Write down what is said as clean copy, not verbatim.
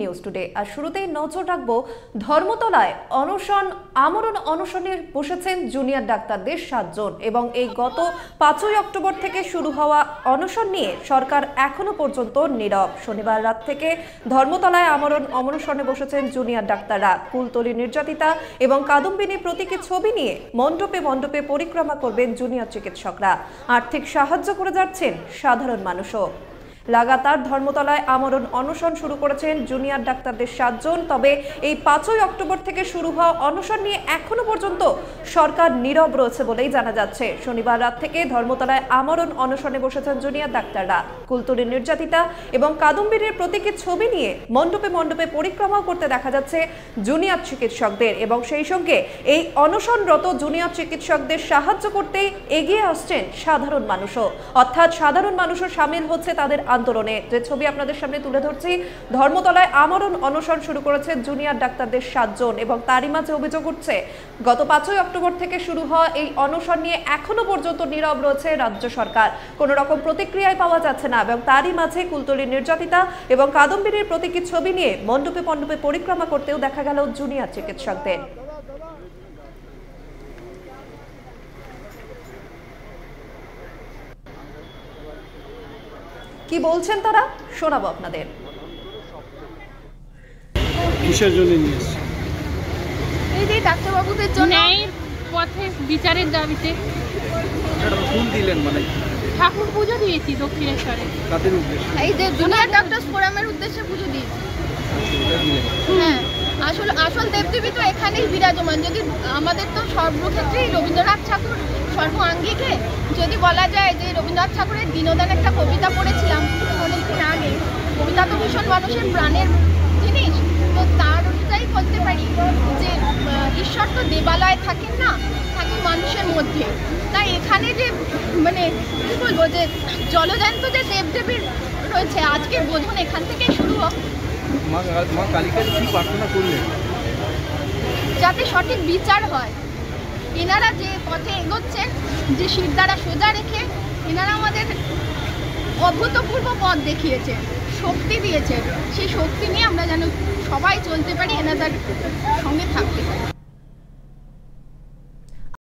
News today और शुरूते नजर राखबो धर्मतलाय अनशन आमरण अनशने बसेছেন जूनियर डाक्तारদের 7 জন এবং এই গত 5 অক্টোবর থেকে শুরু হওয়া অনশন নিয়ে সরকার এখনো পর্যন্ত নীরব। শনিবার রাত থেকে ধর্মতলায় আমরণ অনশনে বসেছেন জুনিয়র ডাক্তাররা। কুলতলি নির্যাতিতা এবং কাদম্বিনী প্রতীকী ছবি নিয়ে মণ্ডপে মণ্ডপে পরিক্রমা করবেন জুনিয়র চিকিৎসকরা। আর্থিক সাহায্য করে যাচ্ছেন সাধারণ মানুষও। लगातार धर्मतलाय आमरण अनशन शुरू करेছেন जूनियर डाक्तारদের 7 জন। तबे এই 5 अक्टोबर থেকে শুরু হওয়া অনশন নিয়ে এখনো পর্যন্ত সরকার নীরব রয়েছে বলেই জানা যাচ্ছে। শনিবার রাত থেকে ধর্মতলায় আমরণ অনশনে বসেছেন জুনিয়র ডাক্তাররা। কুলতলি নির্যাতিতা এবং কাদম্বিনীর প্রতীকী ছবি নিয়ে মণ্ডপে মণ্ডপে পরিক্রমা করতে দেখা যাচ্ছে জুনিয়র চিকিৎসকদের এবং সেই সঙ্গে এই অনশনরত জুনিয়র চিকিৎসকদের সাহায্য করতে এগিয়ে আসছেন সাধারণ মানুষও। অর্থাৎ সাধারণ মানুষও শামিল হচ্ছে তাদের आंदोलने। जो छवि आपनादेर सामने तुले धरछि धर्मतलाय आमरण अनशन शुरू करेছেন जूनियर डाक्तारদের 7 জন এবং তারই মাঝে অভিযোগ উঠছে গত 5 অক্টোবর থেকে শুরু হওয়া এই অনশন নিয়ে এখনো পর্যন্ত নীরব রয়েছে রাজ্য সরকার। কোনো রকম প্রতিক্রিয়াই পাওয়া যাচ্ছে না এবং তারই মাঝে কুলতলি নির্যাতিতা এবং কাদম্বিনীর প্রতীকী ছবি নিয়ে মণ্ডপে মণ্ডপে পরিক্রমা করতেও দেখা গেল জুনিয়র চিকিৎসকদের। কি বলছেন তারা শোনাবো আপনাদের। কিসের জন্য নিয়ে এসেছে? এই যে ডাক্তার বাবুদের জন্য ন্যায়ের পথে বিচারের দাবিতে। আপনারা কোন দিলেন মানে ঠাকুর পূজা দিয়েছি দক্ষিণেশ্বরে। কাদের উদ্দেশ্যে? এই যে জুনিয়র ডাক্তারস ফোরামের উদ্দেশ্যে পূজা দিয়েছি। হ্যাঁ আসলে আসল দেবদেবী তো এখানেই বিরাজমান। যদি আমাদের তো সর্বক্ষেত্রেই রবীন্দ্রনাথ ঠাকুর সর্বাঙ্গীকে যদি বলা যায় যে রবীন্দ্রনাথ ঠাকুরের দীনদান একটা কবিতা পড়েছিলাম অনেকদিন আগে। কবিতা তো ভীষণ মানুষের প্রাণের জিনিস, তো তার অনুযায়ী বলতে পারি যে ঈশ্বর তো দেবালয়ে থাকেন না, থাকেন মানুষের মধ্যে। তাই এখানে যে মানে কী বলবো যে জলজান্ত যে দেবদেবীর রয়েছে আজকে বোঝন এখান থেকেই শুরু হোক। মা কালিকার কি প্রার্থনা করলেন? যাতে সঠিক বিচার হয়। এনারা যে পথে এগোচ্ছেন যে শির দ্বারা সোজা রেখে এনারা আমাদের অভূতপূর্ব পথ দেখিয়েছে, শক্তি দিয়েছে। সেই শক্তি নিয়ে আমরা যেন সবাই চলতে পারি, এনাদের সঙ্গে থাকতে পারি।